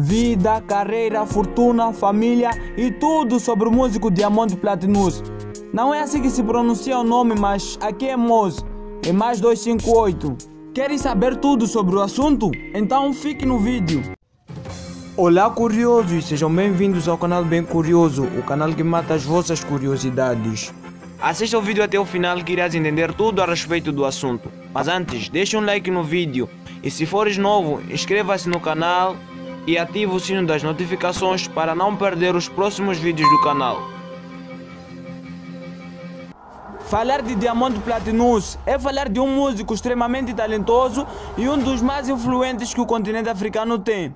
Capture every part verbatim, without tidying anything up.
Vida, carreira, fortuna, família e tudo sobre o músico Diamond Platnumz. Não é assim que se pronuncia o nome, mas aqui é Moz, é mais dois cinco oito. Querem saber tudo sobre o assunto? Então fique no vídeo. Olá curiosos, sejam bem-vindos ao canal BEM CURIOSO, o canal que mata as vossas curiosidades. Assista o vídeo até o final que irás entender tudo a respeito do assunto. Mas antes, deixe um like no vídeo e se fores novo, inscreva-se no canal e ative o sino das notificações para não perder os próximos vídeos do canal. Falar de Diamond Platnumz é falar de um músico extremamente talentoso e um dos mais influentes que o continente africano tem.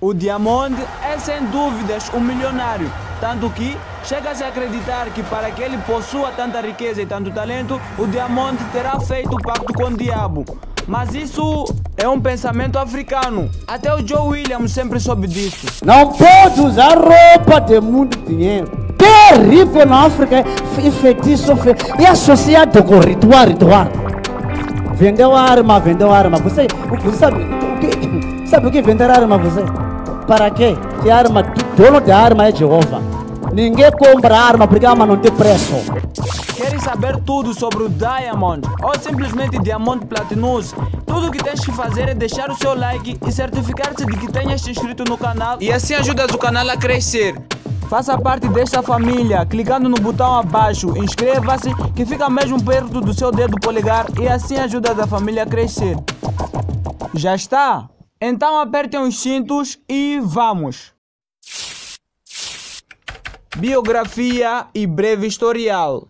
O Diamond é sem dúvidas um milionário, tanto que chega-se a acreditar que para que ele possua tanta riqueza e tanto talento, o Diamond terá feito pacto com o diabo. Mas isso é um pensamento africano, até o Joe Williams sempre soube disso. Não pode usar roupa de muito dinheiro, terrível na África, e feitiço e associado com ritual, ritual. Vendeu arma, vendeu arma, você, você sabe, sabe o que vender arma você? Para quê? Que arma, dono de arma é Jeová. Ninguém compra arma porque a arma não tem preço. Queres saber tudo sobre o Diamond ou simplesmente Diamond Platnumz? Tudo o que tens que fazer é deixar o seu like e certificar-se de que tenhas te inscrito no canal e assim ajudas o canal a crescer. Faça parte desta família clicando no botão abaixo, inscreva-se que fica mesmo perto do seu dedo polegar e assim ajudas a família a crescer. Já está? Então apertem os cintos e vamos! Biografia e breve historial.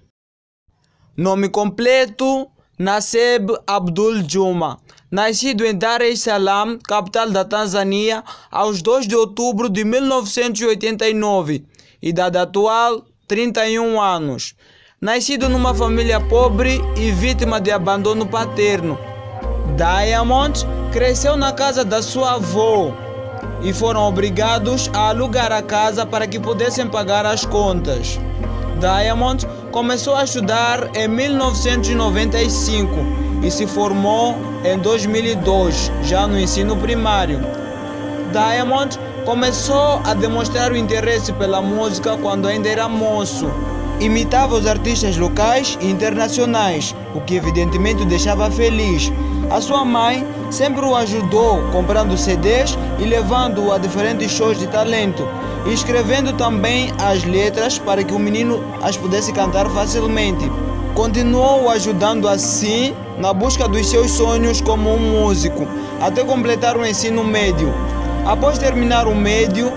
Nome completo: Naseb Abdul Juma. Nascido em Dar es Salaam, capital da Tanzânia, aos dois de outubro de mil novecentos e oitenta e nove. Idade atual: trinta e um anos. Nascido numa família pobre e vítima de abandono paterno, Diamond cresceu na casa da sua avó e foram obrigados a alugar a casa para que pudessem pagar as contas. Diamond começou a estudar em mil novecentos e noventa e cinco e se formou em dois mil e dois, já no ensino primário. Diamond começou a demonstrar o interesse pela música quando ainda era moço. Imitava os artistas locais e internacionais, o que evidentemente o deixava feliz. A sua mãe sempre o ajudou comprando C Ds e levando-o a diferentes shows de talento e escrevendo também as letras para que o menino as pudesse cantar facilmente. Continuou ajudando assim na busca dos seus sonhos como um músico, até completar o ensino médio. Após terminar o médio,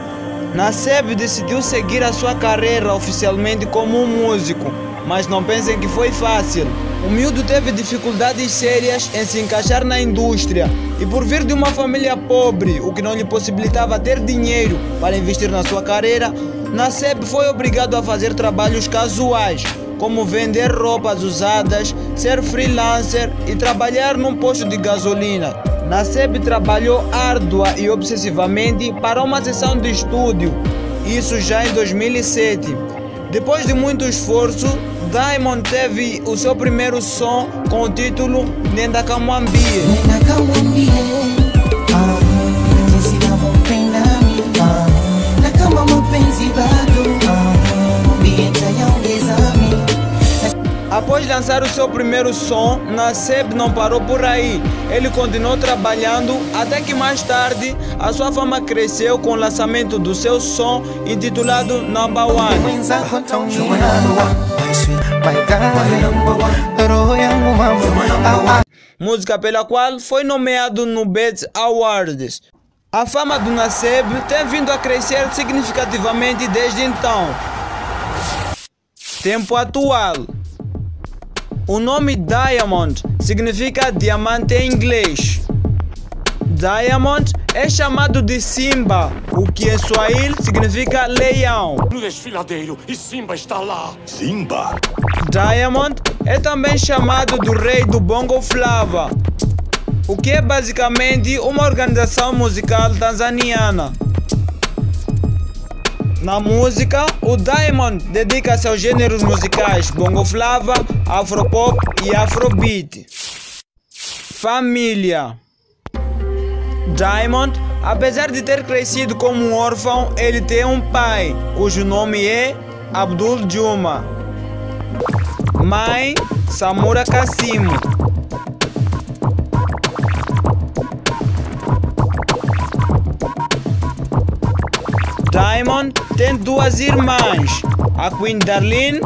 Naseb decidiu seguir a sua carreira oficialmente como um músico, mas não pensem que foi fácil. O miúdo teve dificuldades sérias em se encaixar na indústria e por vir de uma família pobre, o que não lhe possibilitava ter dinheiro para investir na sua carreira, Naseb foi obrigado a fazer trabalhos casuais, como vender roupas usadas, ser freelancer e trabalhar num posto de gasolina. Naseb trabalhou árdua e obsessivamente para uma sessão de estúdio, isso já em dois mil e sete. Depois de muito esforço, Diamond teve o seu primeiro som com o título Nenda Kamwambi. Após lançar o seu primeiro som, Naseb não parou por aí. Ele continuou trabalhando até que mais tarde a sua fama cresceu com o lançamento do seu som intitulado Namba Wan. Música pela qual foi nomeado no B E T Awards. A fama do Naseb tem vindo a crescer significativamente desde então. Tempo atual. O nome Diamond significa diamante em inglês. Diamond é chamado de Simba, o que em Swahili significa leão. No desfiladeiro e Simba está lá. Simba. Diamond é também chamado do rei do Bongo Flava, o que é basicamente uma organização musical tanzaniana. Na música, o Diamond dedica-se aos gêneros musicais Bongo Flava, Afropop e Afrobeat. Família. Diamond Apesar de ter crescido como um órfão, ele tem um pai, cujo nome é Abdul Juma. Mãe, Samura Kassim. Diamond tem duas irmãs, a Queen Darlene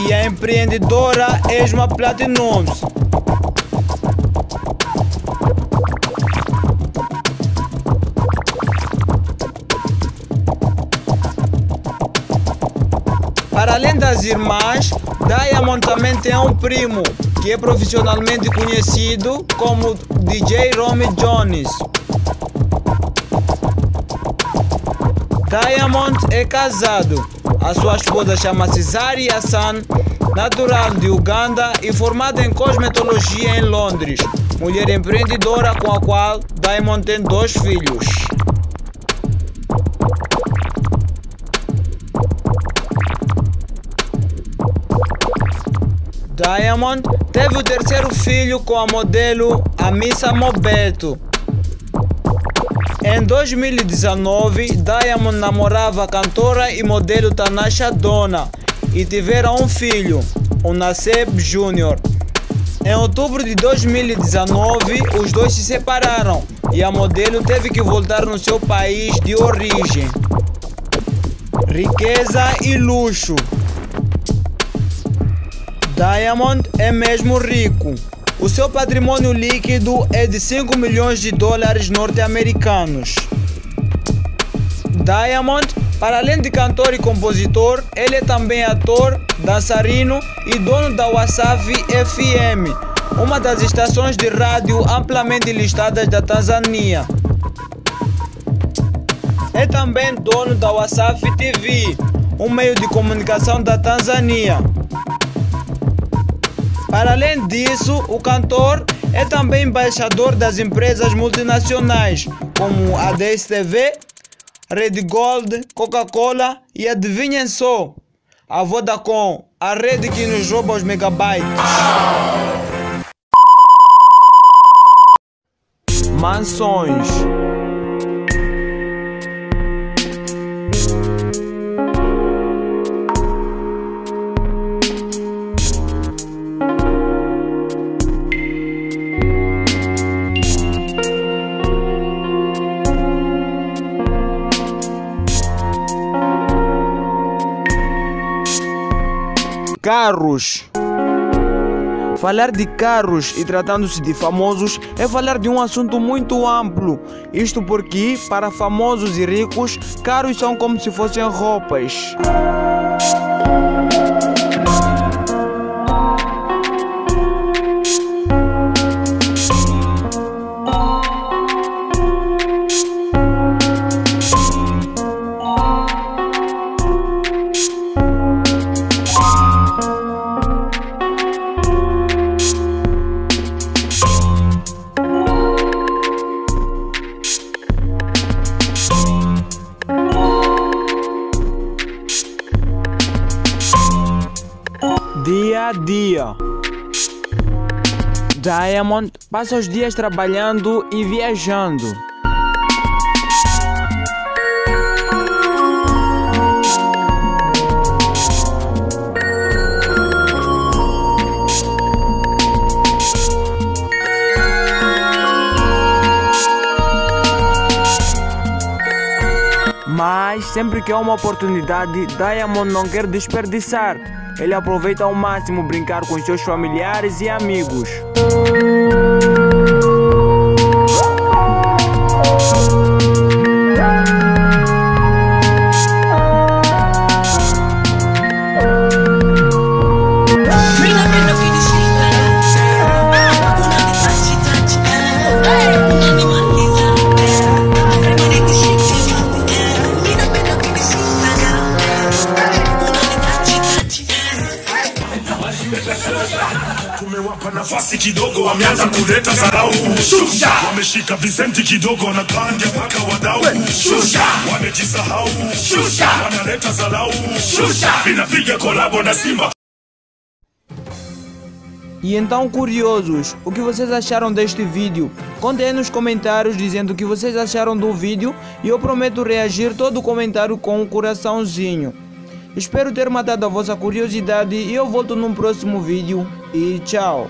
e a empreendedora Esma Platinumz. Para além das irmãs, Diamond também tem um primo, que é profissionalmente conhecido como D J Romy Jones. Diamond é casado. A sua esposa chama-se Zari Hassan, natural de Uganda e formada em cosmetologia em Londres. Mulher empreendedora com a qual Diamond tem dois filhos. Diamond teve o terceiro filho com a modelo Amissa Mobeto. Em dois mil e dezenove, Diamond namorava a cantora e modelo Tanasha Donna e tiveram um filho, o Naseb Júnior Em outubro de dois mil e dezenove, os dois se separaram e a modelo teve que voltar no seu país de origem. Riqueza e luxo. Diamond é mesmo rico. O seu patrimônio líquido é de cinco milhões de dólares norte-americanos. Diamond, para além de cantor e compositor, ele é também ator, dançarino e dono da Wasafi F M, uma das estações de rádio amplamente listadas da Tanzânia. É também dono da Wasafi T V, um meio de comunicação da Tanzânia. Para além disso, o cantor é também embaixador das empresas multinacionais, como a D S T V, Rede Gold, Coca-Cola e, adivinhem só, a Vodacom, a rede que nos rouba os megabytes. Mansões. Carros. Falar de carros e tratando-se de famosos é falar de um assunto muito amplo. Isto porque, para famosos e ricos, carros são como se fossem roupas. Dia a dia. Diamond passa os dias trabalhando e viajando. Mas sempre que há uma oportunidade, Diamond não quer desperdiçar. Ele aproveita ao máximo brincar com seus familiares e amigos. Nafasi kidogo wameanza kuleta sarau. Shusha! Wameshika Vicente kidogo na pande paka wadau. Shusha! Wamejisahau. Shusha! Wanaleta sarau. Shusha! Inapiga kolabo na Simba. E então, curiosos, o que vocês acharam deste vídeo? Contem aí nos comentários dizendo o que vocês acharam do vídeo e eu prometo reagir todo o comentário com um coraçãozinho. Espero ter matado a vossa curiosidade e eu volto num próximo vídeo e tchau!